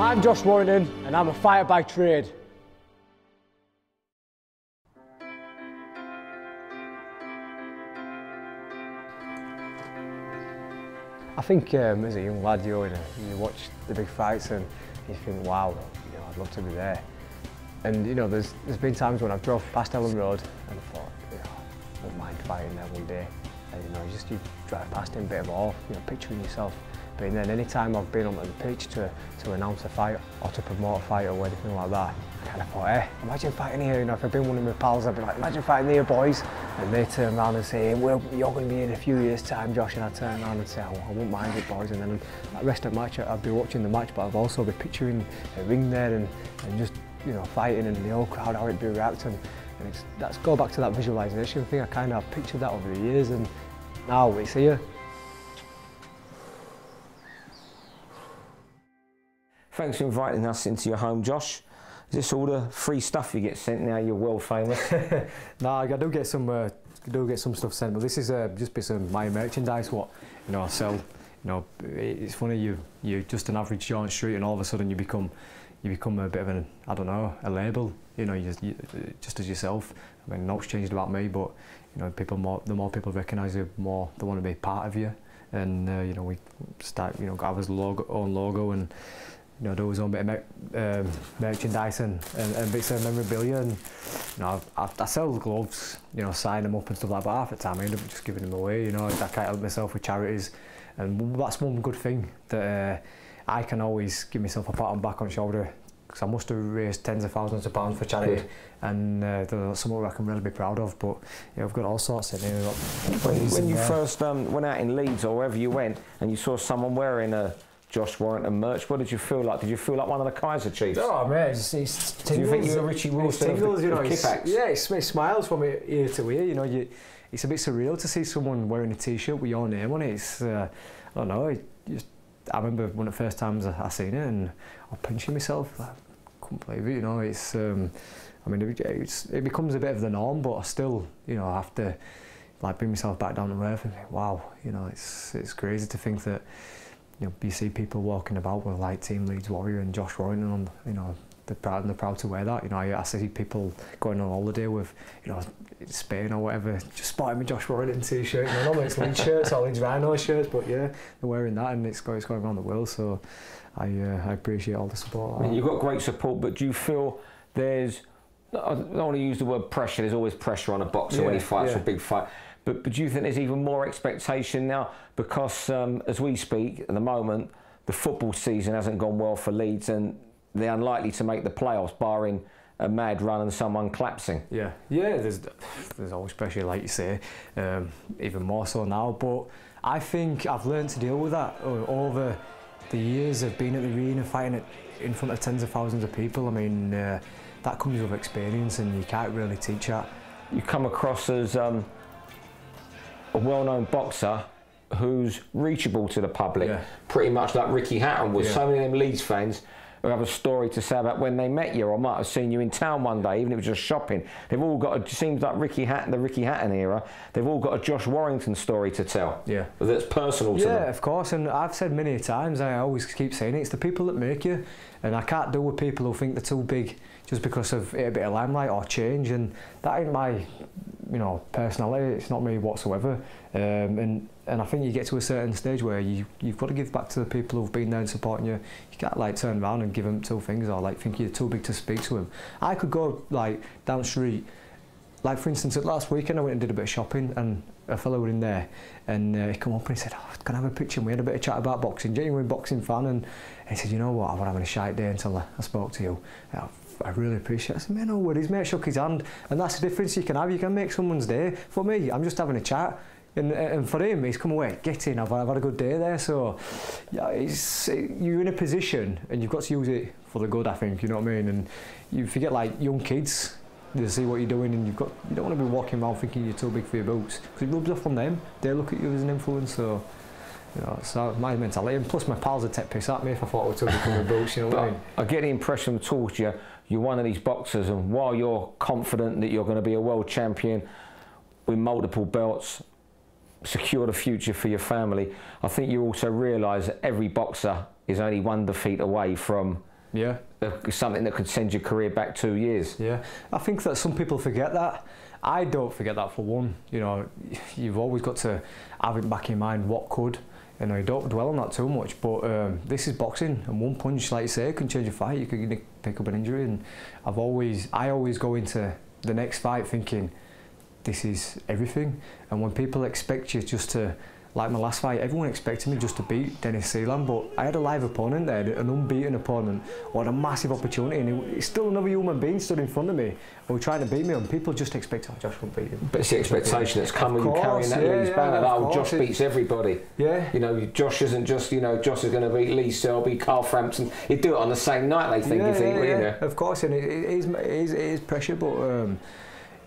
I'm Josh Warrington and I'm a fighter by trade. I think as a young lad, you watch the big fights and you think, wow, I'd love to be there. And there's been times when I've drove past Elland Road and I thought, I wouldn't mind fighting there one day. And you drive past him, bit of awe, picturing yourself. But then any time I've been on the pitch to announce a fight or to promote a fight or anything like that, I kind of thought, hey, imagine fighting here. If I've been one of my pals, I'd be like, imagine fighting here, boys. And they turn around and say, well, you're going to be in a few years' time, Josh. And I turn around and say, oh, I wouldn't mind it, boys. And then the rest of the match, I'd be watching the match, but I'd also be picturing a ring there and just fighting and the whole crowd, how it'd be reacting. And that's go back to that visualisation thing. I kind of pictured that over the years, and now it's here. Thanks for inviting us into your home, Josh. Is this all the free stuff you get sent now you're world famous? No, I do get some stuff sent, but this is just bits of my merchandise, what I sell. It's funny, you're just an average Joe on the street and all of a sudden you become a bit of an, I don't know, a label. You just as yourself. I mean, nothing's changed about me, but people the more people recognise you, the more they want to be part of you. And we start, got our own logo and do his own bit of merchandise and bits of memorabilia. And I sell the gloves, sign them up and stuff like that. But half the time I end up just giving them away. I can't help myself with charities, and that's one good thing that I can always give myself a pat on back on the shoulder. Because I must have raised tens of thousands of pounds for charity, and that's something I can really be proud of. But I've got all sorts in here. When you first went out in Leeds or wherever you went, and you saw someone wearing a Josh Warrington merch, what did you feel like? Did you feel like one of the Kaiser Chiefs? Oh man, it's tingles. Do you think you were Richie Wilson? Tingles, it smiles from ear to ear. It's a bit surreal to see someone wearing a T-shirt with your name on it. It's I don't know. I remember one of the first times I seen it, and I was pinching myself. I couldn't believe it, It's, I mean, it becomes a bit of the norm, but I still, I have to bring myself back down to earth and think, wow, it's crazy to think that, you see people walking about with Team Leeds Warrior and Josh Warrington on, they're proud to wear that. I see people going on holiday with, Spain or whatever, just spotting me Josh Warrington T-shirt. Normally it's Leeds shirts or Leeds Rhino shirts, but yeah, they're wearing that and it's going around the world. So I appreciate all the support. I mean, you've got great support, but do you feel there's, I don't want to use the word pressure, there's always pressure on a boxer when he fights a big fight. But do you think there's even more expectation now? Because as we speak at the moment, the football season hasn't gone well for Leeds and they're unlikely to make the playoffs, barring a mad run and someone collapsing. Yeah, yeah. There's always pressure, like you say, even more so now. But I think I've learned to deal with that over the years of being at the arena, fighting in front of tens of thousands of people. I mean, that comes with experience, and you can't really teach that. You come across as a well-known boxer who's reachable to the public, pretty much like Ricky Hatton was. Yeah. So many of them Leeds fans who have a story to say about when they met you or might have seen you in town one day, even if it was just shopping. They've all got, it seems like Ricky Hatton, the Ricky Hatton era, they've all got a Josh Warrington story to tell. Yeah. That's personal to them. Yeah, of course, and I've said many times, I always keep saying it, it's the people that make you, and I can't deal with people who think they're too big just because of a bit of limelight or change, and that ain't my personality, it's not me whatsoever. And I think you get to a certain stage where you've got to give back to the people who've been there and supporting you. You can't turn around and give them two things or think you're too big to speak to them. I could go down the street, for instance, last weekend I went and did a bit of shopping and a fellow was in there and he come up and he said, oh, can I have a picture? And we had a bit of chat about boxing, genuine boxing fan, and he said, you know what, I was having a shite day until I spoke to you. I really appreciate it. I said, man, no worries, mate. I shook his hand, and that's the difference you can have. You can make someone's day. For me, I'm just having a chat, and for him, he's come away, get in, I've had a good day there. So, yeah, you're in a position, and you've got to use it for the good, I think, you know what I mean? And you forget, young kids, they see what you're doing, and you don't want to be walking around thinking you're too big for your boots, because it rubs off on them. They look at you as an influence, so... so my mentality, and plus my pals would take piss at me if I thought I was too big for my boots, what I mean? I get the impression talking to you, you're one of these boxers, and while you're confident that you're going to be a world champion with multiple belts, secure a future for your family, I think you also realise that every boxer is only one defeat away from something that could send your career back 2 years. Yeah, I think that some people forget that. I don't forget that for one. You know, you've always got to have it back in mind what could. You know, you don't dwell on that too much, but this is boxing, and one punch, like you say, can change a fight. You can pick up an injury, and I always go into the next fight thinking this is everything. And when people expect you just to, like my last fight, everyone expected me just to beat Dennis Ceylan, but I had a live opponent there, an unbeaten opponent, who had a massive opportunity, and it's still another human being stood in front of me who were trying to beat me, and people just expect, oh, Josh won't beat him. But it's the expectation that's coming and carrying that Lee's banner, that oh, Josh beats everybody. Yeah. You know, Josh isn't just, you know, Josh is going to beat Lee Selby, Carl Frampton. You do it on the same night, they think, you know. Of course, and it is pressure, but,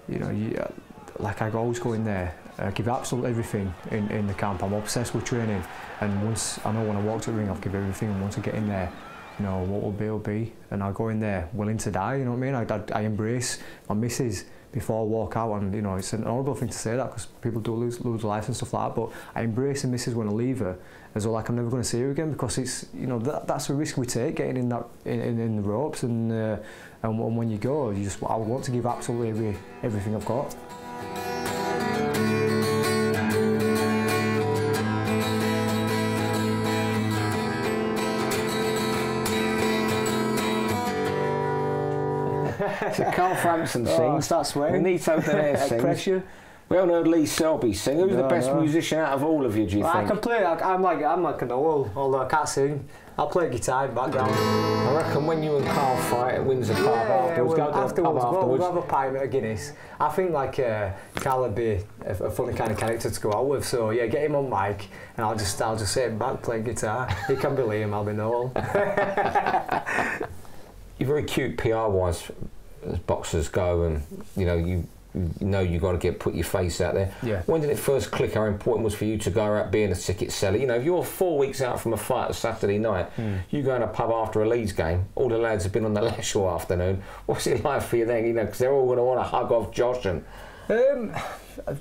you know, like I always go in there, give absolutely everything in the camp. I'm obsessed with training, and once I know when I walk to the ring, I'll give everything. And once I get in there, you know what will be will be, and I'll go in there willing to die. You know what I mean? I embrace my misses before I walk out, and you know it's an horrible thing to say that because people do lose lives and stuff like that. But I embrace the misses when I leave her, as well, like I'm never going to see her again, because it's, you know, that's a risk we take getting in that in the ropes, and when you go, you just I want to give absolutely everything I've got. So Carl Frampton sings. That's where Benito Benair sings. Pressure. We all know Lee Selby sing. Who's the best musician out of all of you? Do you think? I can play. I'm like an owl, although I can't sing. I play guitar in the background. I reckon when you and Carl fight at Windsor Park afterwards, go to a pub afterwards. We'll have a pint at a Guinness. I think like Carl would be a funny kind of character to go out with. So yeah, get him on mic, and I'll just sit back playing guitar. He can be Liam, I'll be Noel. You're very cute PR-wise. As boxers go, and you know you got to put your face out there. Yeah. When did it first click how important it was for you to go out being a ticket seller? You know, if you're 4 weeks out from a fight a Saturday night, you go in a pub after a Leeds game. All the lads have been on the lash all afternoon. What's it like for you then? You know, because they're all going to want to hug off Josh and.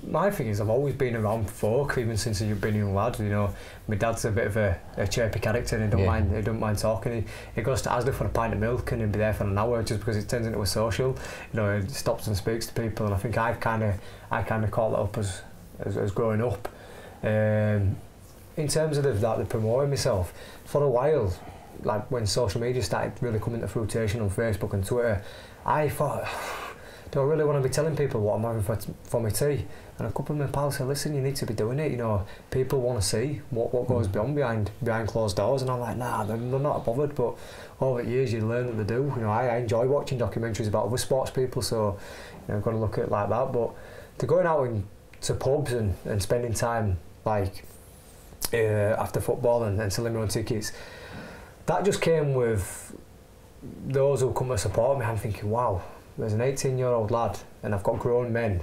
My thing is I've always been around folk, even since you've been a young lad. You know, my dad's a bit of a chirpy character, and he don't mind. He don't mind talking. He goes to Asda for a pint of milk, and he'll be there for an hour just because it turns into a social. You know, he stops and speaks to people, and I think I kind of caught that up as growing up. In terms of the promoting myself for a while, like when social media started really coming to fruition on Facebook and Twitter, I thought. Do I really want to be telling people what I'm having for my tea? And a couple of my pals said, listen, you need to be doing it, you know, people want to see what goes behind closed doors, and I'm like, nah, they're not bothered, but over the years you learn what they do. You know, I enjoy watching documentaries about other sports people, so you know, I've got to look at it like that, but they're going out to pubs and spending time, like, after football and selling their own tickets. That just came with those who come to support me. I'm thinking, wow, there's an 18-year-old lad, and I've got grown men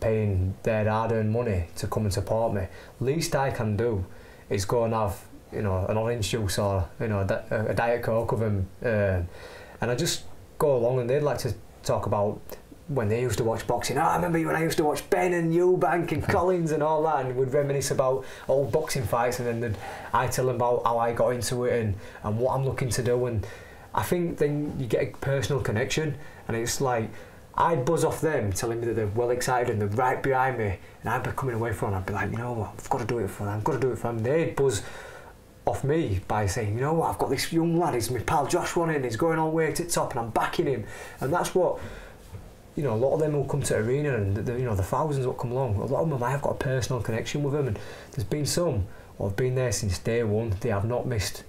paying their hard-earned money to come and support me. Least I can do is go and have, you know, an orange juice or, you know, a Diet Coke with them. And I just go along, and they'd like to talk about when they used to watch boxing. Oh, I remember when I used to watch Ben and Eubank and Collins and all that, and would reminisce about old boxing fights, and then I tell them about how I got into it and what I'm looking to do. And I think then you get a personal connection, and it's like I'd buzz off them telling me that they're well excited and they're right behind me, and I'd be coming away from them, I'd be like, you know what, I've got to do it for them, I've got to do it for them. They'd buzz off me by saying, you know what, I've got this young lad, he's my pal Josh Warrington, he's going all the way to the top and I'm backing him. And that's what, you know, a lot of them will come to arena, and you know, the thousands will come along, a lot of them I have got a personal connection with them, and there's been some who have been there since day one, they have not missed,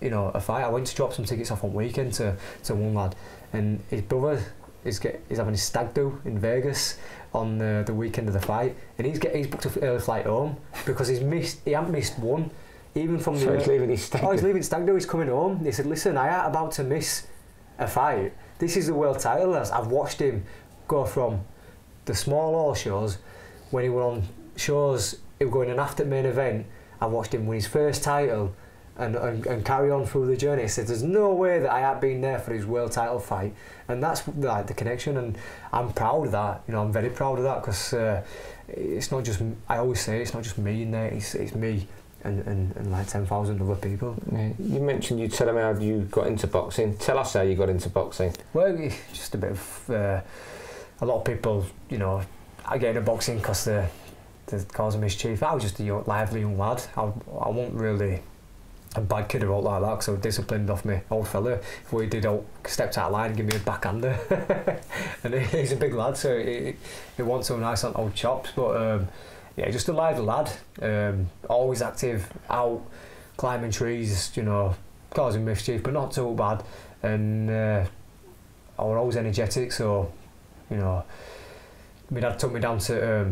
you know, a fight. I went to drop some tickets off on weekend to one lad, and his brother is having his stag do in Vegas on the weekend of the fight, and he's booked an early flight home because he hadn't missed one, even from the. So he's leaving his stag do. Oh, he's leaving stag do. He's coming home. They said, listen, I ain't about to miss a fight. This is the world title. I've watched him go from the small hall shows when he were on shows. He was going an after main event. I watched him win his first title. and carry on through the journey. He said, there's no way that I had been there for his world title fight. And that's like the connection, and I'm proud of that. You know, I'm very proud of that, because it's not just, I always say, it's not just me in there, it's me and like 10,000 other people. Yeah. You mentioned, you tell them how you got into boxing. Tell us how you got into boxing. Well, it's just a bit of, a lot of people, you know, I get into boxing because they're causing mischief. I was just a young, lively young lad. I wasn't really a bad kid about like that, so disciplined off me old fella. If we did, stepped out of line and give me a backhander. And he's a big lad, so it wasn't so nice on old chops. But yeah, just a lively lad, always active, out climbing trees, you know, causing mischief, but not too bad. And I was always energetic, so you know, my dad took me down to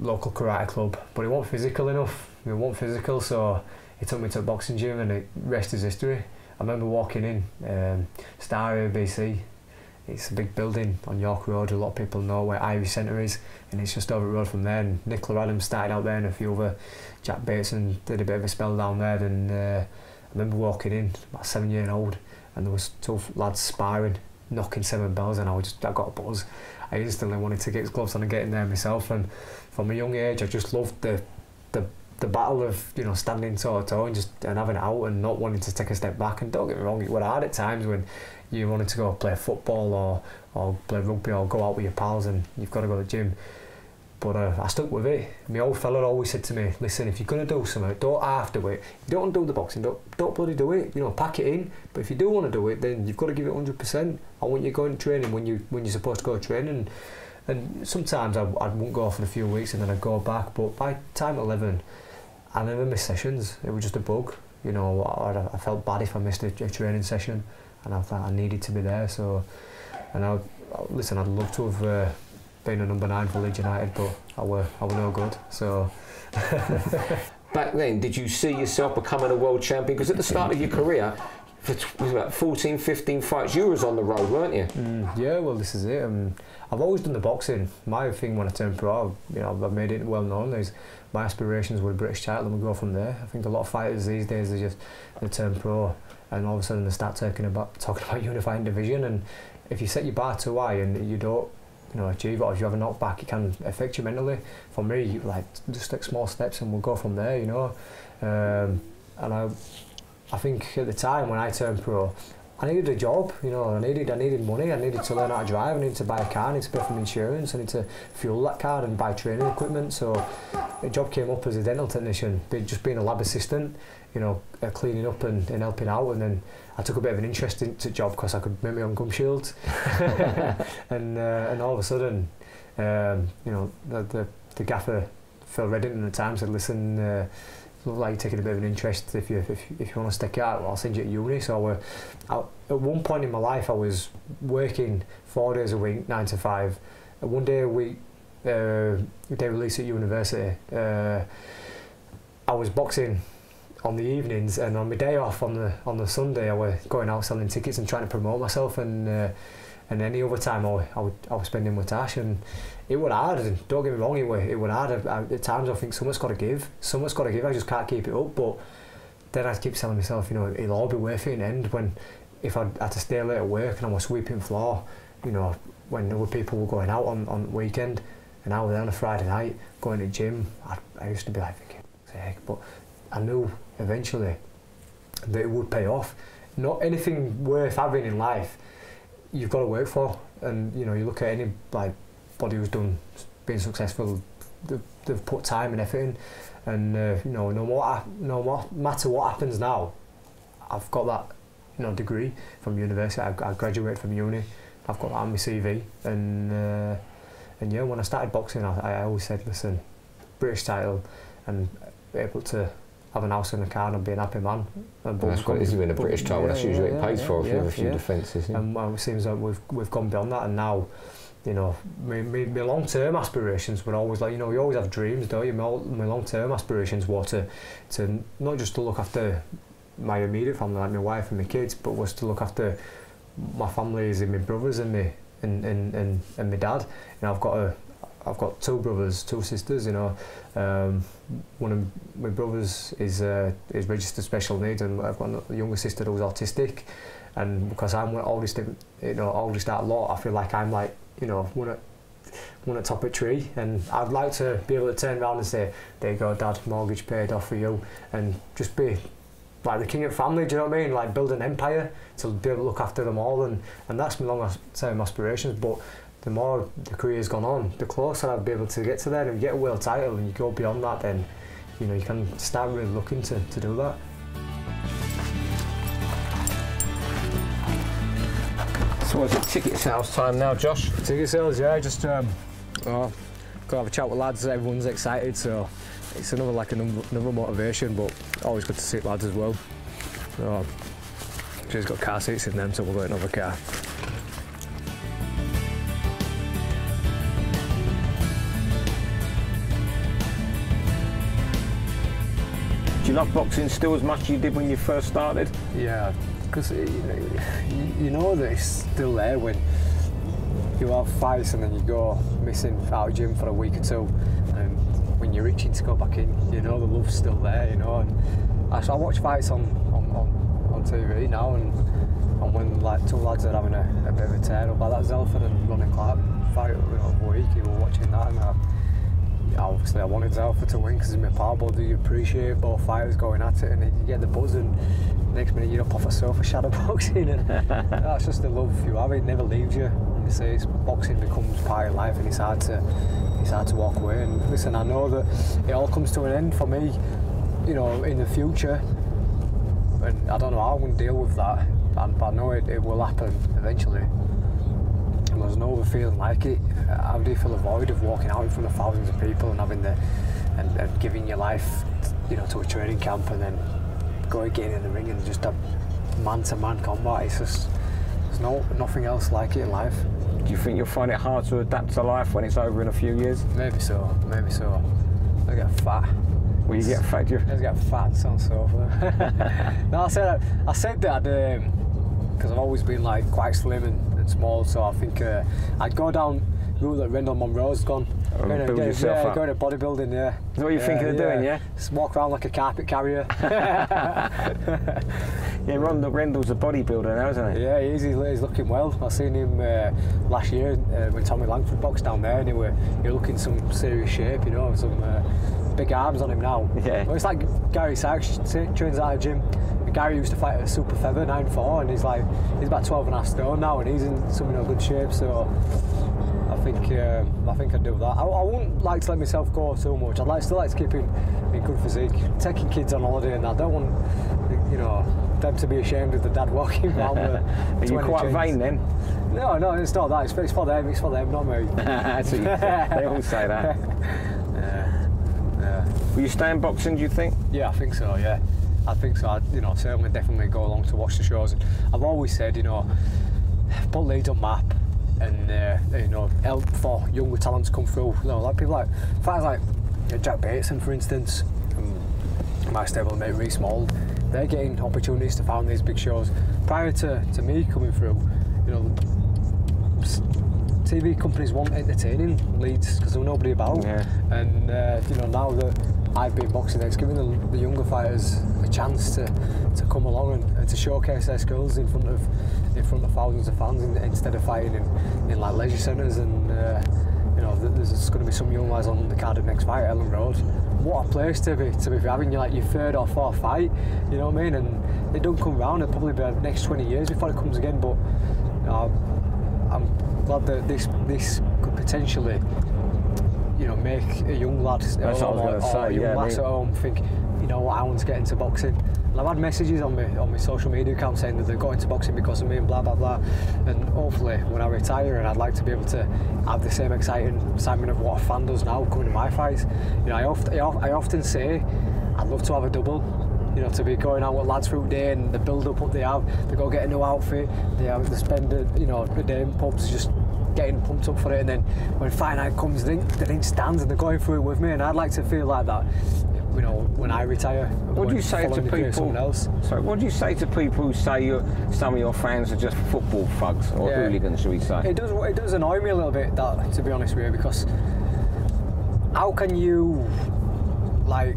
local karate club, but it wasn't physical enough. It wasn't physical, so he took me to a boxing gym, and the rest is history. I remember walking in, Star ABC. It's a big building on York Road. A lot of people know where Ivy Centre is, and it's just over the road from there. And Nicola Adams started out there, and a few other, Jack Bateson did a bit of a spell down there. And I remember walking in, about 7-year-old, and there was two lads sparring, knocking 7 bells, and I got a buzz. I instantly wanted to get his gloves on and get in there myself. And from a young age, I just loved the battle of, you know, standing toe to toe and just having it out and not wanting to take a step back. And don't get me wrong, it was hard at times when you wanted to go play football or play rugby or go out with your pals and you've got to go to the gym. But I stuck with it. My old fella always said to me, listen, if you're going to do something, don't half do it. If you don't do the boxing, don't bloody do it. You know, pack it in. But if you do want to do it, then you've got to give it 100%. I want you going to training when you're supposed to go to training. And sometimes I wouldn't go for a few weeks and then I'd go back. But by time 11, I never missed sessions. It was just a bug. You know, I felt bad if I missed a training session. And I thought I needed to be there. So, and listen, I'd love to have... been a number 9 for Leeds United, but I were no good. So back then, did you see yourself becoming a world champion? Because at the start of your career, for about 14, 15 fights, you was on the road, weren't you? Yeah, well, this is it. I've always done the boxing. My thing when I turned pro, you know, I've made it well known. Is my aspirations were a British title, and we go from there. I think a lot of fighters these days they turn pro, and all of a sudden they start talking about unifying division. And if you set your bar too high and you don't, you know, achieve it, or if you have a knockback, it can affect you mentally. For me, you like just take small steps and we'll go from there, you know. And I think at the time when I turned pro, I needed a job, you know. I needed money. I needed to learn how to drive. I needed to buy a car. I needed to pay for my insurance. I needed to fuel that car and buy training equipment. So a job came up as a dental technician, just being a lab assistant, you know, cleaning up and helping out. And then I took a bit of an interest into the job because I could make my own gum shields. and all of a sudden, you know, the gaffer, Phil Reddington at the time, said, listen, look like you're taking a bit of an interest. If you want to stick out, well, I'll send you to uni. So at one point in my life, I was working 4 days a week, 9 to 5. 1 day a week, day release at university. I was boxing on the evenings, and on my day off on the Sunday, I was going out selling tickets and trying to promote myself. And any other time I was spending with Ash, and it was hard. And don't get me wrong, it was hard. At times I think someone's got to give. Someone's got to give. I just can't keep it up. But then I keep telling myself, you know, it'll all be worth it in the end. If I had to stay late at work and I was sweeping floor, you know, when other people were going out on the weekend, and I was there on a Friday night going to the gym, I used to be like thinking, heck, but I knew eventually that it would pay off. Not anything worth having in life you've got to work for. And you know, you look at any like body who's done being successful, they've put time and effort in. And you know, no matter what happens now, I've got that, you know, degree from university. I graduated from uni. I've got that on my CV. And yeah, when I started boxing, I always said, listen, British title and able to have an house and a car and be an happy man. And that's what it is, you win a British title. That's usually what it pays for, if you have a few defences. And it seems like we've gone beyond that, and now, you know, my long-term aspirations were always like, you know, you always have dreams, don't you? My long-term aspirations were to not just to look after my immediate family, like my wife and my kids, but was to look after my families and my brothers and my dad. You know, I've got 2 brothers, 2 sisters, you know. one of my brothers is registered special needs, and I've got a younger sister who's autistic, and because I'm the oldest, you know, oldest out lot, I feel like I'm like, you know, one at top of tree, and I'd like to be able to turn around and say, there you go, Dad, mortgage paid off for you, and just be like the king of family, do you know what I mean? Like build an empire to be able to look after them all, and that's my long-term aspirations. But the more the career's gone on, the closer I'd be able to get to there, and get a world title, and you go beyond that, then you know you can start really looking to do that. So is it ticket sales time now, Josh? Ticket sales, yeah. Just go have a chat with lads. Everyone's excited, so it's another like another motivation, but always good to see lads as well. So she's got car seats in them, so we'll get another car. Do you love boxing still as much as you did when you first started? Yeah, because you know that it's still there when you have fights and then you go missing out of gym for a week or two, and when you're itching to go back in, you know the love's still there, you know. And I watch fights on TV now, and when like two lads are having a bit of a tear up, like that Zelford and Ronnie Clarke fight, you know, a week, you were watching that, and obviously I wanted Zelford to win because he's my pal, but do you appreciate both fighters going at it, and you get the buzz, and next minute you're up off a sofa shadow boxing, and that's just the love you have, it never leaves you. And they say it's, boxing becomes part of life, and it's hard to walk away. And listen, I know that it all comes to an end for me, you know, in the future, and I don't know how I'm going to deal with that, but I know it will happen eventually. And there's no other feeling like it. How do you feel the void of walking out in front of thousands of people and having and giving your life, you know, to a training camp, and then go again in the ring and just have man-to-man combat? It's just, there's nothing else like it in life. Do you think you'll find it hard to adapt to life when it's over in a few years? Maybe so, maybe so. I get fat. Will you get fat? I just get fat on sofa. No, I said that because I've always been like quite slim and small, so I think I'd go down the route that Rendall Munroe's gone. Going to bodybuilding, yeah. Is that what you're thinking of doing, yeah? Just walk around like a carpet carrier. Yeah, Rendall's a bodybuilder now, isn't he? Yeah, he is. He's looking well. I seen him last year when Tommy Langford boxed down there, and he was looking some serious shape, you know, some big arms on him now. Yeah. Well, it's like Gary Sykes trains out of gym. Gary used to fight at a super feather, 9'4", and he's about 12.5 stone now, and he's in some good shape. So I think I'd do that. I wouldn't like to let myself go too much. I'd still like to keep in good physique. Taking kids on holiday, and I don't want, you know, them to be ashamed of the dad walking around. Are you quite vain then? No, it's not that. It's for them. It's for them, not me. They all say that. Yeah. Will you stay in boxing, do you think? Yeah, I think so. Yeah, I think so. You know, certainly, definitely go along to watch the shows. And I've always said, you know, put Leeds on map, and you know, help for younger talent to come through. You know, like people like fighters like Jack Bateson, for instance, my stablemate Reece Moll. They're getting opportunities to found these big shows. Prior to me coming through, you know, TV companies want entertaining leads because there was nobody about. Yeah. And you know, now that I've been boxing, it's giving the younger fighters a chance to come along and to showcase their skills in front of thousands of fans, instead of fighting in like leisure centres. And you know, there's going to be some young lads on the card of next fight at Elland Road. What a place to be having your third or fourth fight, you know what I mean? And it don't come round, it'll probably be the next 20 years before it comes again, but you know, I'm glad that this could potentially, you know, make a young lad at home think, you know what, I want to get into boxing. And I've had messages on my social media account saying that they got into boxing because of me and blah blah blah, and hopefully when I retire, and I'd like to be able to have the same excitement of what a fan does now coming to my fights. You know, I often say I'd love to have a double, you know, to be going out with lads through the day, and the build up what they have, they go get a new outfit, they spend a day in pubs just getting pumped up for it, and then when fight night comes, they stands and they're going through it with me, and I'd like to feel like that, you know, when I retire. What do you say to people? Sorry, what do you say to people who say some of your fans are just football thugs or hooligans, should we say? It does annoy me a little bit, that, to be honest with you, because how can you like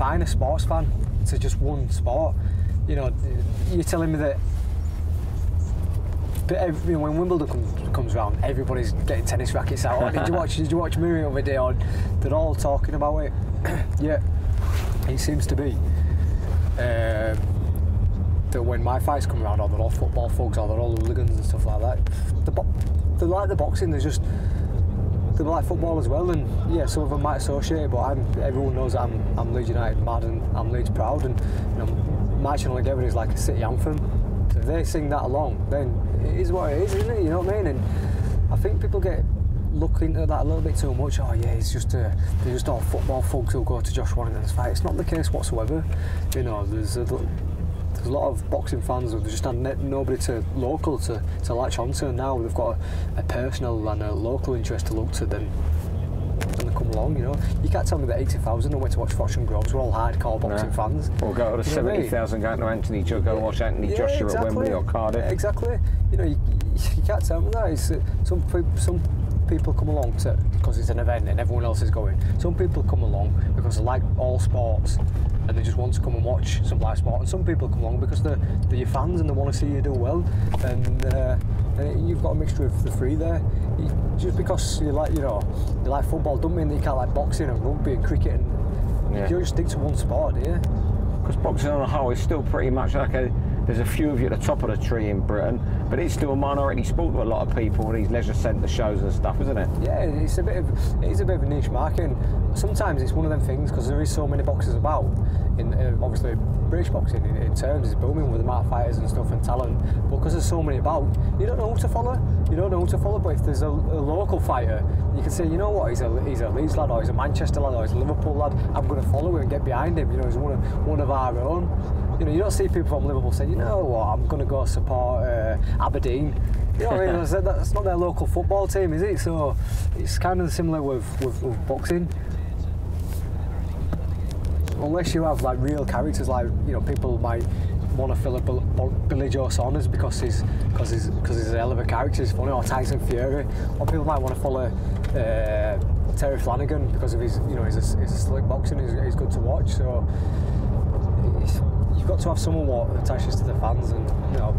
confine a sports fan to just one sport. You know, you're telling me that when Wimbledon comes round, everybody's getting tennis rackets out. Like, did you watch Murray the other day? Or they're all talking about it. Yeah, it seems to be that when my fights come around, or they're all football thugs, or they're all hooligans and stuff like that. They're like the boxing. They're like football as well, and yeah, some of them might associate it, but everyone knows that I'm Leeds United mad, and I'm Leeds proud, and you know, marching together is like a city anthem. So if they sing that along, then it is what it is, isn't it? You know what I mean? And I think people look into that a little bit too much. Oh yeah, it's just they're just all football folks who go to Josh Warrington's fight. It's not the case whatsoever. You know, there's a lot of boxing fans who just had nobody local to latch onto, and now they've got a personal and a local interest to look to them, and they come along, you know. You can't tell me that 80,000 who went to watch Froch and Groves were all hardcore boxing fans. Or go to 70,000 going to Anthony Joshua, go watch Anthony Joshua at Wembley or Cardiff. Exactly. You know, you can't tell me that. It's, some people come along because it's an event and everyone else is going. Some people come along because they like all sports and they just want to come and watch some live sport. And some people come along because they're your fans and they want to see you do well. And you've got a mixture of the three there. Just because you like football doesn't mean that you can't like boxing and rugby and cricket. And you don't just stick to one sport, do you? Because boxing on the whole is still pretty much like a. There's a few of you at the top of the tree in Britain, but it's still a minority sport to a lot of people with these leisure centre shows and stuff, isn't it? Yeah, it is a bit of a niche market, and sometimes it's one of them things because there is so many boxers about. Obviously, British boxing in terms is booming with the amount of fighters and stuff and talent, but because there's so many about, you don't know who to follow. You don't know who to follow, but if there's a local fighter, you can say, you know what, he's a Leeds lad, or he's a Manchester lad, or he's a Liverpool lad. I'm going to follow him and get behind him. You know, he's one of our own. You know, you don't see people from Liverpool saying, you know what, I'm going to go support Aberdeen. You know what I mean? That's not their local football team, is it? So it's kind of similar with boxing. Unless you have like real characters, like, you know, people might want to fill a Billy Joe Saunders because he's a hell of a character, he's funny, or Tyson Fury, or people might want to follow Terry Flanagan because of his, you know, he's a slick boxing, he's good to watch. So. You've got to have someone what attaches to the fans, and you know,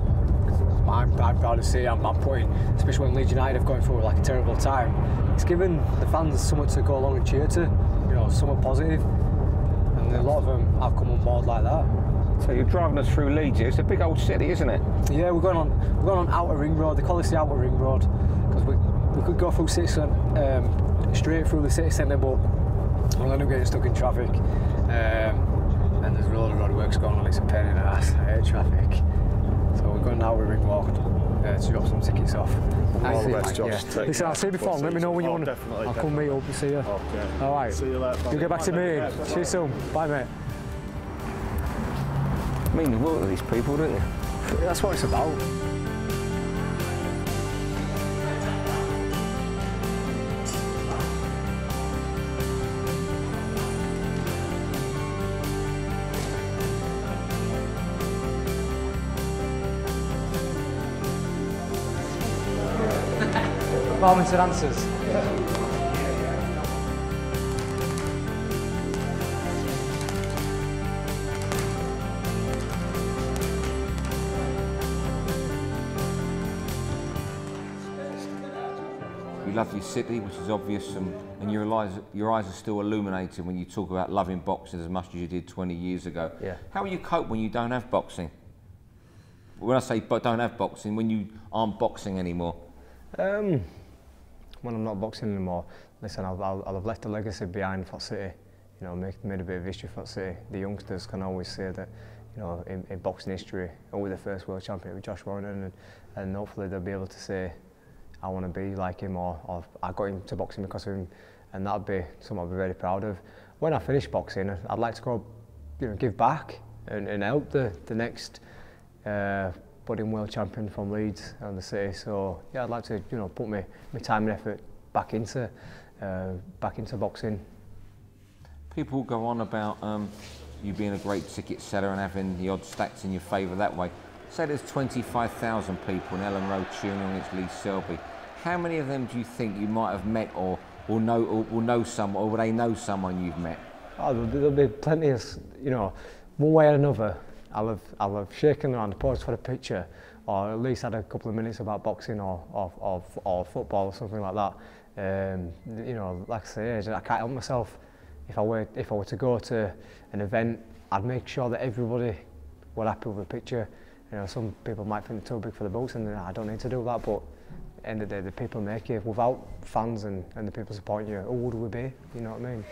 I'm proud to say I'm putting, especially when Leeds United have gone through like a terrible time, it's given the fans someone to go along and cheer to, you know, someone positive, and a lot of them have come on board like that. So you're driving us through Leeds. It's a big old city, isn't it? Yeah, we're going on Outer Ring Road. They call this the Outer Ring Road because we could go through city centre, straight through the city centre, but we'll end up getting stuck in traffic. And there's a lot of road works going on, it's a pain in the ass, I hate traffic. So we're going now, we're ring walk to drop some tickets off. All the best, Josh. Listen, I'll see you before, let me know when you want to. I'll come meet up and see you. Okay. All right. See you later. You'll get back to me. See you soon. Bye, mate. I mean, you work with these people, don't you? That's what it's about. Moments and answers. You love your city, which is obvious, and your eyes are still illuminating when you talk about loving boxing as much as you did 20 years ago. Yeah. How do you cope when you don't have boxing? When I say don't have boxing, when you aren't boxing anymore. When I'm not boxing anymore, listen, I'll have left a legacy behind for City. You know, made a bit of history for City. The youngsters can always say that, you know, in boxing history, over the first world champion with Josh Warrington, and hopefully they'll be able to say, I want to be like him, or I got into boxing because of him, and that'd be something I'd be very proud of. When I finish boxing, I'd like to go, you know, give back and help the next budding world champion from Leeds and the city. So yeah, I'd like to, you know, put my time and effort back into boxing. People go on about you being a great ticket seller and having the odd stats in your favour that way. Say there's 25,000 people in Elland Road cheering on against Lee Selby. How many of them do you think you might have met, or know someone, or would they know someone you've met? Oh, there'll be plenty of, you know, one way or another, I'll have shaken around, posed for a picture, or at least had a couple of minutes about boxing or football or something like that. You know, like I say, I can't help myself. If I were to go to an event, I'd make sure that everybody were happy with the picture. You know, some people might think they're too big for the boots, and I don't need to do that. But at the end of the day, the people make you. Without fans and the people supporting you, who would we be? You know what I mean?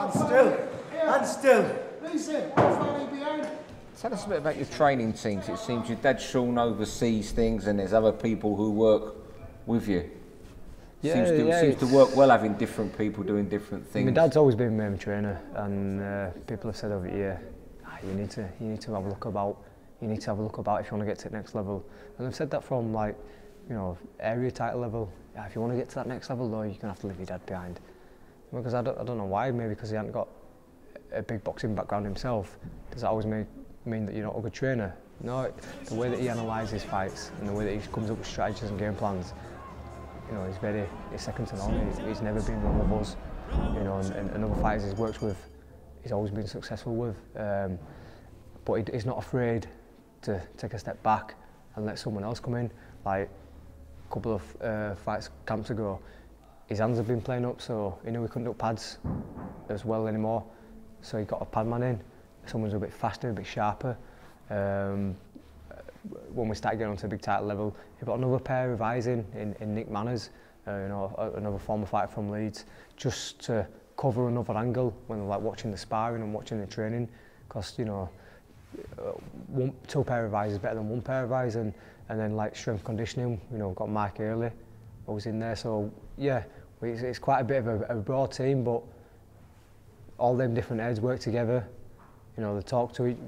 And still, and still. Listen, what's behind? Tell us a bit about your training teams. It seems your dad Sean oversees things, and there's other people who work with you. Yeah, seems to work well having different people doing different things. My dad's always been my main trainer, and people have said over here, ah, you need to have a look about. You need to have a look about if you want to get to the next level. And I've said that from, like, you know, area title level. Yeah, if you want to get to that next level, though, you're gonna have to leave your dad behind. Because I don't know why. Maybe because he hadn't got a big boxing background himself. Does that always mean that you're not a good trainer? No, the way that he analyses fights and the way that he comes up with strategies and game plans, you know, he's second to none. He's never been one of us, you know, and other fighters he's worked with, he's always been successful with. But he's not afraid to take a step back and let someone else come in. Like a couple of fights camps ago, his hands have been playing up, so he knew he couldn't do pads as well anymore. So he got a pad man in, someone's a bit faster, a bit sharper. When we started getting onto the big title level, he got another pair of eyes in Nick Manners, you know, another former fighter from Leeds, just to cover another angle when they're like watching the sparring and watching the training, because, you know, two pair of eyes is better than one pair of eyes, and then like strength conditioning, you know, got Mike Early, always in there. So yeah, it's quite a bit of a broad team, but all them different heads work together. You know, we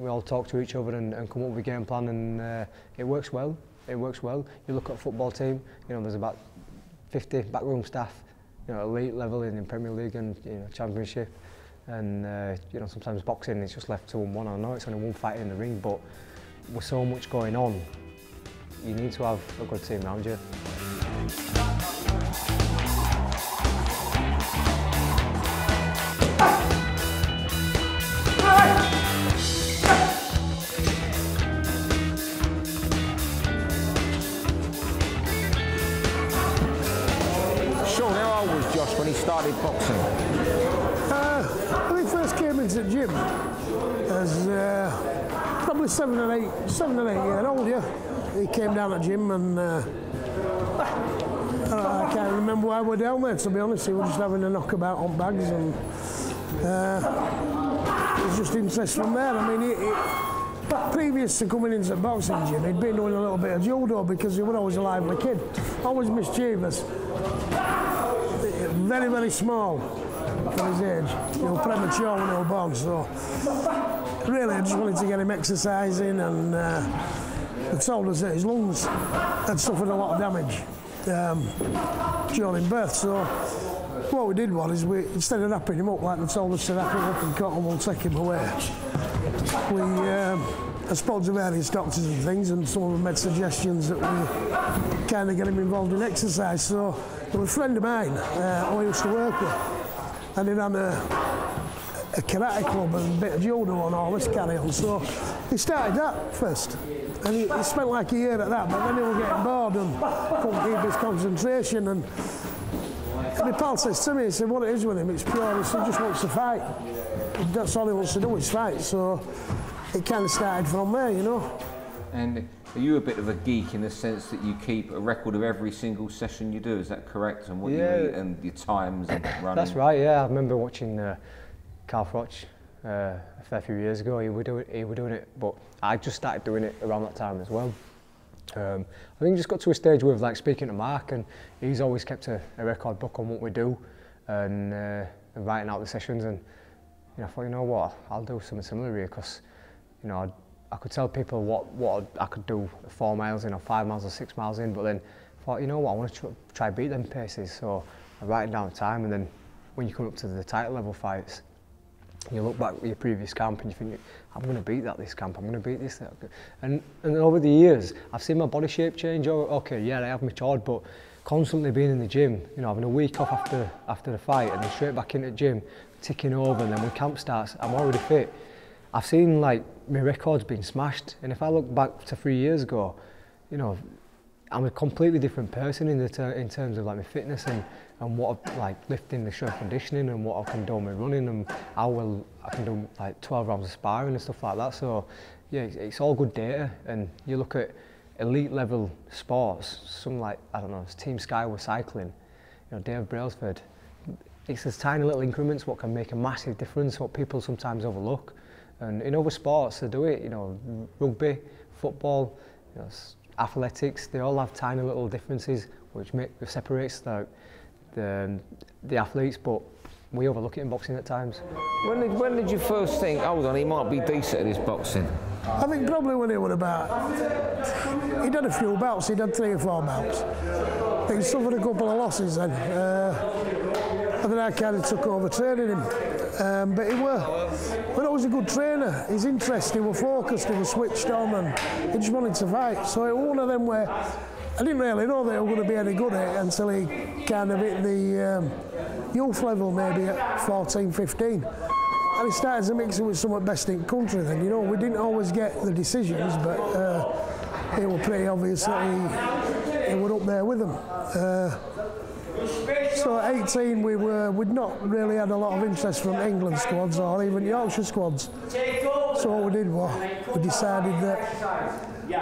all talk to each other and come up with a game plan, and it works well. It works well. You look at a football team, you know, there's about 50 backroom staff, you know, elite level in the Premier League and, you know, Championship, and you know, sometimes boxing is just left to one. I know it's only one fight in the ring, but with so much going on, you need to have a good team around you. When he started boxing? When he first came into the gym, as probably seven and eight years old, yeah. He came down to the gym, and I can't remember why we're down there, to be honest. We were just having a knockabout on bags, and it was just interest from there. I mean, previous to coming into the boxing gym, he'd been doing a little bit of judo, because he was always a lively kid, always mischievous. Very, very small for his age. He was premature when he was born, so really I just wanted to get him exercising, and they told us that his lungs had suffered a lot of damage during birth. So what we did was, instead of wrapping him up like they told us to wrap him up in cotton, we'll take him away. We I spoke to various doctors and things, and some of them made suggestions that we kind of get him involved in exercise. So there was a friend of mine who I used to work with, and he ran a karate club and a bit of judo and all this carry on, so he started that first, and he spent like a year at that, but then he was getting bored and couldn't keep his concentration, and my pal says to me, he said, what it is with him, it's pure, he said, just wants to fight, that's all he wants to do is fight, so it kind of started from there, you know. And are you a bit of a geek in the sense that you keep a record of every single session you do? Is that correct? And what you eat and your times and running? That's right, yeah. I remember watching Carl Frampton a fair few years ago. He was doing it, but I just started doing it around that time as well. I think it just got to a stage with, like, speaking to Mark, and he's always kept a record book on what we do, and writing out the sessions. And you know, I thought, you know what, I'll do something similar here, because, you know, I could tell people what I could do 4 miles in, or 5 miles, or 6 miles in, but then I thought, you know what, I want to try beat them paces. So I write down time, and then when you come up to the title level fights, you look back at your previous camp and you think, I'm going to beat that this camp, I'm going to beat this. And over the years, I've seen my body shape change. Oh, okay, yeah, I have matured, but constantly being in the gym, you know, having a week off after the fight and then straight back into the gym, ticking over, and then when camp starts, I'm already fit. I've seen like my record's been smashed, and if I look back to 3 years ago, you know, I'm a completely different person in terms of like my fitness and what like lifting, the strength conditioning, and what I can do with running, and I can do like 12 rounds of sparring and stuff like that. So yeah, it's all good data. And you look at elite level sports, some like, I don't know, Team Sky were cycling, you know, Dave Brailsford. It's those tiny little increments what can make a massive difference, what people sometimes overlook. And in other sports they do it, you know, rugby, football, you know, athletics, they all have tiny little differences which separates the athletes, but we overlook it in boxing at times. When did you first think, hold on, he might be decent at his boxing? I think probably when he was about, he'd had a few bouts, he'd had 3 or 4 bouts. I think he suffered a couple of losses then. And then I kind of took over training him. But he was always a good trainer. His interest, he was focused, he was switched on, and he just wanted to fight. So it was one of them where I didn't really know that he was going to be any good at it until he kind of hit the youth level, maybe at 14, 15. And he started to mix it with somewhat best in country then. You know, we didn't always get the decisions, but it was pretty obvious that he was up there with them. So at 18 we'd not really had a lot of interest from England squads or even Yorkshire squads. So what we did was we decided that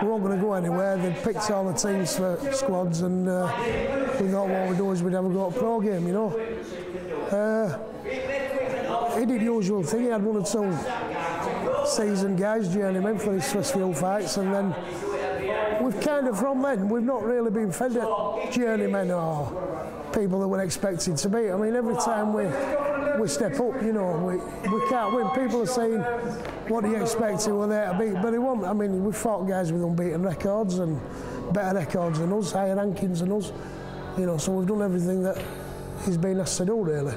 we weren't going to go anywhere. They picked all the teams for squads, and we thought what we'd do is we'd have a go at a pro game, you know. He did the usual thing, he had 1 or 2 seasoned guys journeymen for his first few fights, and then we've kind of, from then, we've not really been fed at journeymen or people that we're expected to be. I mean, every time we step up, you know, we can't win. People are saying, what do you expect he was there to beat? But he won't. I mean, we fought guys with unbeaten records and better records than us, higher rankings than us, you know, so we've done everything that he's been asked to do, really.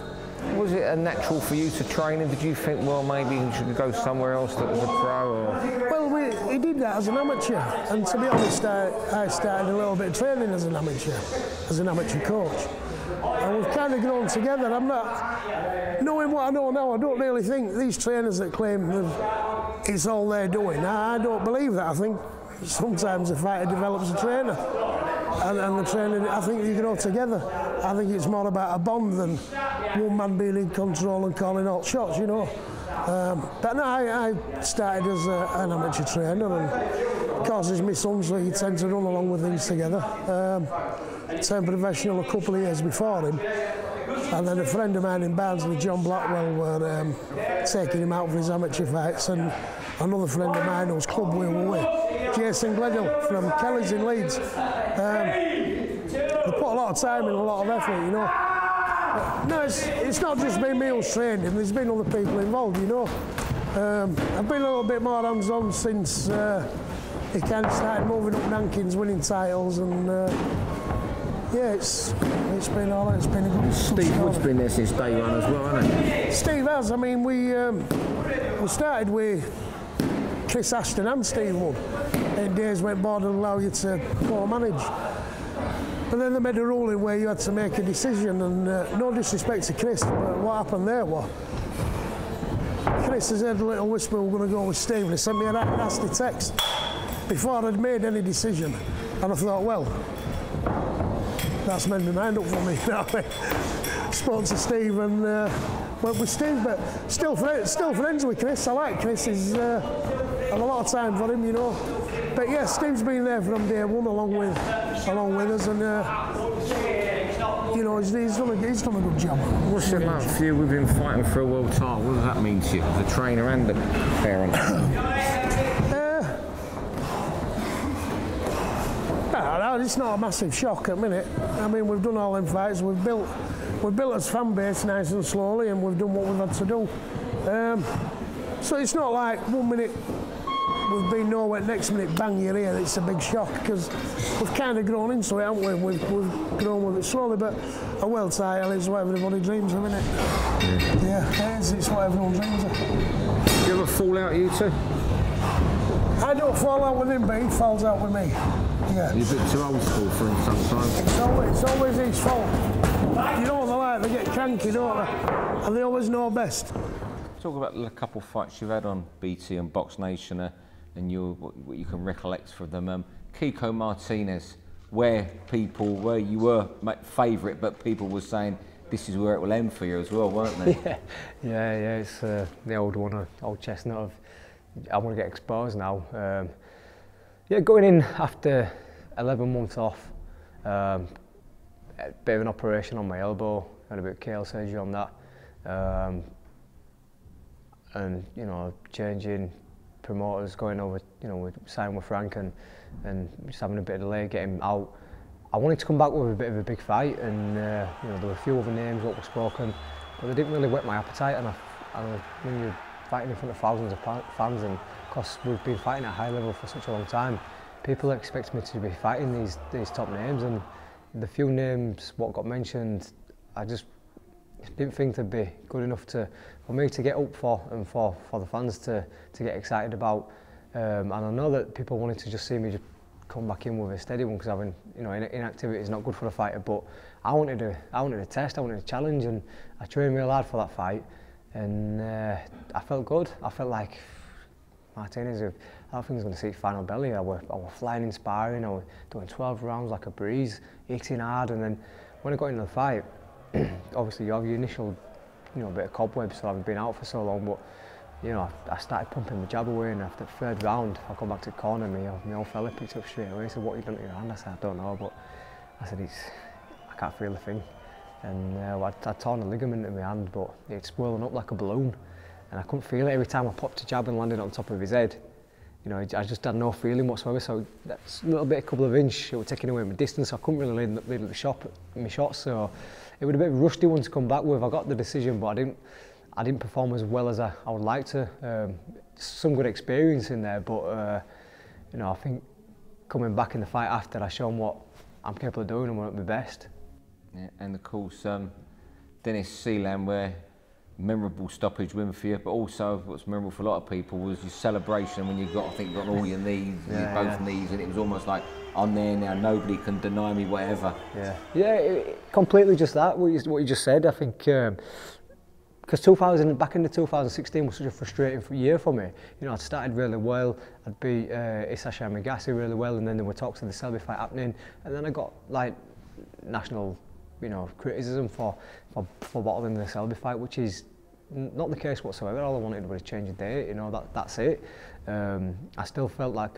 Was it a natural for you to train him? Did you think, well, maybe he should go somewhere else that was a pro? Or? Well, he did that as an amateur, and to be honest, I started a little bit of training as an amateur coach. And we've kind of grown together. I'm not, knowing what I know now, I don't really think these trainers that claim that it's all they're doing, I don't believe that. I think sometimes the fighter develops a trainer, and the trainer, I think you grow together. I think it's more about a bond than one man being in control and calling all shots, you know. But no, I started as an amateur trainer, and of course it's my son, so he tends to run along with things together. Turned professional a couple of years before him, and then a friend of mine in Barnsley, John Blackwell, were taking him out for his amateur fights, and another friend of mine whose club we were with, Jason Gledhill from Kelly's in Leeds. They put a lot of time and a lot of effort, you know. No, it's not just been me who's trained him, there's been other people involved, you know. I've been a little bit more hands-on since he kind of started moving up rankings, winning titles, and yeah, it's been all right, it's been a good story. Steve Wood's been there since day one as well, hasn't he? Steve has. I mean, we started with Chris Ashton and Steve Wood, and days went board and allow you to poor manage. But then they made a ruling where you had to make a decision, and no disrespect to Chris, but what happened there was, Chris has heard a little whisper we're going to go with Steve, and he sent me a nasty text before I'd made any decision, and I thought, well, that's made my mind up for me, you know what I mean? Spoke to Steve and went with Steve, but still friends with Chris. I like Chris, I have a lot of time for him, you know. But yeah, Steve's been there from day one along with us, and you know, he's done a good job. What's it like for you? We've been fighting for a world title. What does that mean to you, the trainer and the parent? No, it's not a massive shock at the minute. I mean, we've done all them fights. We've built us fan base nice and slowly, and we've done what we've had to do. So it's not like one minute we've been nowhere, next minute, bang, you're here. It's a big shock, because we've kind of grown into it, haven't we? We've grown with it slowly, but a world title is what everybody dreams of, isn't it? Yeah, it is. It's what everyone dreams of. Do you ever fall out, you two? I don't fall out with him, but he falls out with me. Yeah. You're a bit too old school for him sometimes. It's always his fault. You know the like, they get cranky, don't they? And they always know best. Talk about a couple of fights you've had on BT and Box Nation and what you can recollect from them. Kiko Martinez, where you were favourite, but people were saying this is where it will end for you as well, weren't they? Yeah, it's the old one, old chestnut of I want to get exposed now. Yeah, going in after 11 months off, a bit of an operation on my elbow, had a bit of KL surgery on that. And you know, changing promoters, going over, you know, signing with Frank and just having a bit of delay, getting out. I wanted to come back with a bit of a big fight, and you know, there were a few other names that were spoken, but they didn't really whet my appetite. And when you're fighting in front of thousands of fans, and because we've been fighting at a high level for such a long time, people expect me to be fighting these top names, and the few names what got mentioned, I just didn't think they'd be good enough for me to get up for, and for the fans to get excited about. And I know that people wanted to just see me just come back in with a steady one, because having, you know, inactivity is not good for a fighter. But I wanted a test, I wanted a challenge, and I trained real hard for that fight. And I felt good. I felt like Martinez, I don't think he's going to see final belly. I was flying in sparring. I was doing 12 rounds like a breeze, hitting hard. And then when I got into the fight, obviously you have your initial, you know, bit of cobwebs, so I haven't been out for so long, but you know, I started pumping the jab away, and after the third round I come back to the corner, my old fella picked up straight away. He said, "What you done to your hand?" I said, "I don't know, but I said I can't feel the thing." And I'd torn a ligament in my hand, but it's swirling up like a balloon, and I couldn't feel it. Every time I popped a jab and landed on top of his head, you know, I just had no feeling whatsoever. So that's a little bit, a couple of inch, it was taking away my distance, so I couldn't really lead the shot, my shots. So it was a bit of a rusty one to come back with. I got the decision, but I didn't perform as well as I would like to. Some good experience in there, but you know, I think coming back in the fight after, I shown what I'm capable of doing and what at my best. Yeah, and of course, Dennis Ceylan, where memorable stoppage win for you, but also what's memorable for a lot of people was your celebration when you got, I think, got all your knees, both knees, and it was almost like, I'm there now, nobody can deny me, whatever. Yeah, completely just that, what you just said. I think because back into 2016 was such a frustrating year for me. You know, I'd started really well, I'd beat Isasha Magasi really well, and then there were talks of the Selby fight happening, and then I got like national, you know, criticism for bottling the Selby fight, which is not the case whatsoever. All I wanted was a change of date, you know, that's it. I still felt like,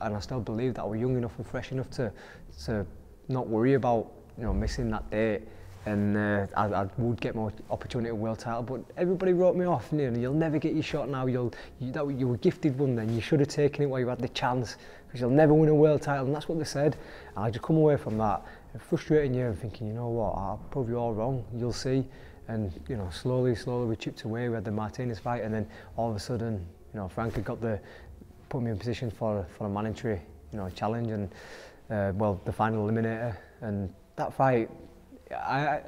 and I still believed that I was young enough and fresh enough to not worry about, you know, missing that date, and I would get my opportunity at world title. But everybody wrote me off, you know, you'll never get your shot now, you were gifted one then, you should have taken it while you had the chance, because you'll never win a world title, and that's what they said. And I just come away from that, frustrating you and thinking, you know what, I'll prove you all wrong, you'll see. And you know, slowly we chipped away. We had the Martinez fight, and then all of a sudden, you know, Frank had put me in position for a mandatory, you know, challenge, and well, the final eliminator. And that fight, I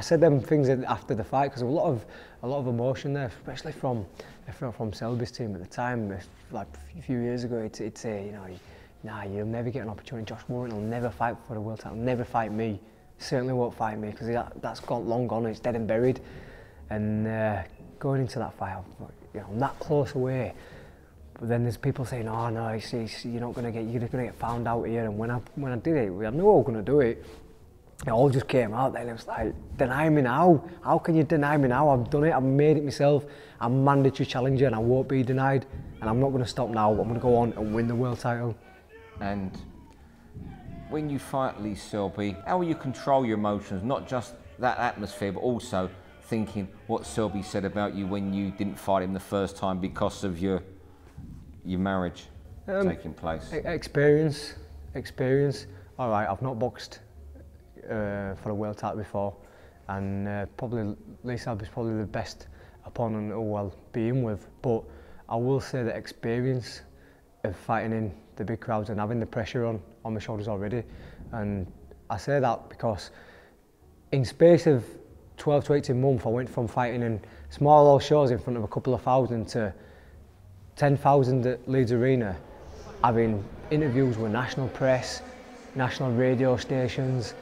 said them things after the fight, because there was a lot of emotion there, especially from Selby's team at the time. Like a few years ago, it'd say, you know, nah, you'll never get an opportunity. Josh Warrington will never fight for the world title. Never fight me. Certainly won't fight me, because that's gone long gone. It's dead and buried. And going into that fight, you know, I'm that close away. But then there's people saying, "Oh no, you're going to get found out here." And when I did it, I knew I was going to do it. It all just came out. Then it was like, deny me now? How can you deny me now? I've done it. I've made it myself. I'm a mandatory challenger, and I won't be denied. And I'm not going to stop now. I'm going to go on and win the world title. And when you fight Lee Selby, how will you control your emotions? Not just that atmosphere, but also thinking what Selby said about you when you didn't fight him the first time because of your marriage taking place. Experience. All right, I've not boxed for a world title before, and probably Lee Selby's probably the best opponent who I'll be in with. But I will say that experience of fighting in the big crowds and having the pressure on my shoulders already. And I say that because in space of 12 to 18 months, I went from fighting in small old shows in front of a couple of thousand to 10,000 at Leeds Arena, having interviews with national press, national radio stations,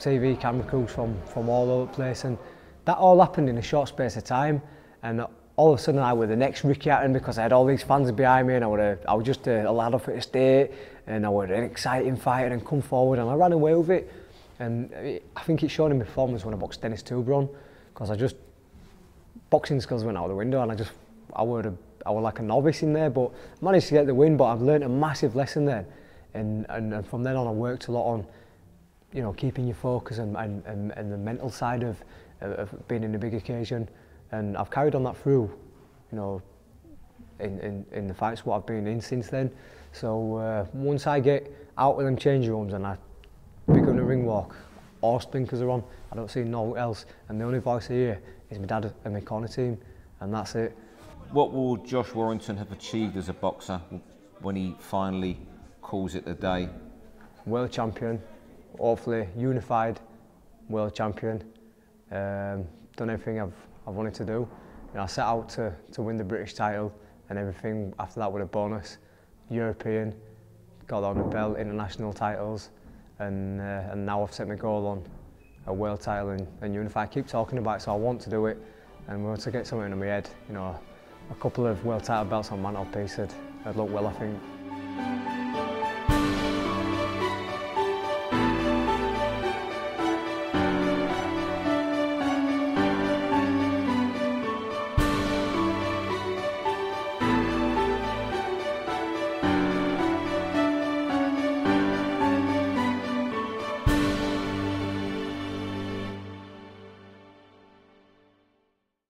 TV camera crews from all over the place, and that all happened in a short space of time. And all of a sudden I was the next Ricky Hatton, because I had all these fans behind me, and I was just a lad off at the state, and I was an exciting fighter and come forward, and I ran away with it. And I think it showed in my performance when I boxed Dennis Tilbron, because I just, boxing skills went out the window, and I was like a novice in there, but I managed to get the win. But I've learned a massive lesson then, and from then on I worked a lot on, you know, keeping your focus and the mental side of being in a big occasion, and I've carried on that through, you know, in the fights what I've been in since then. So once I get out of them change rooms and I begin a ring walk, all spinkers are on, I don't see no else, and the only voice I hear is my dad and my corner team, and that's it. What will Josh Warrington have achieved as a boxer when he finally calls it a day? World champion, hopefully unified world champion. Done everything I've wanted to do. You know, I set out to win the British title, and everything after that was a bonus. European, got on the belt, international titles, and now I've set my goal on a world title and unified. I keep talking about it, so I want to do it, and want to get something in my head, you know. A couple of world title belts on mantelpiece had looked well, I think.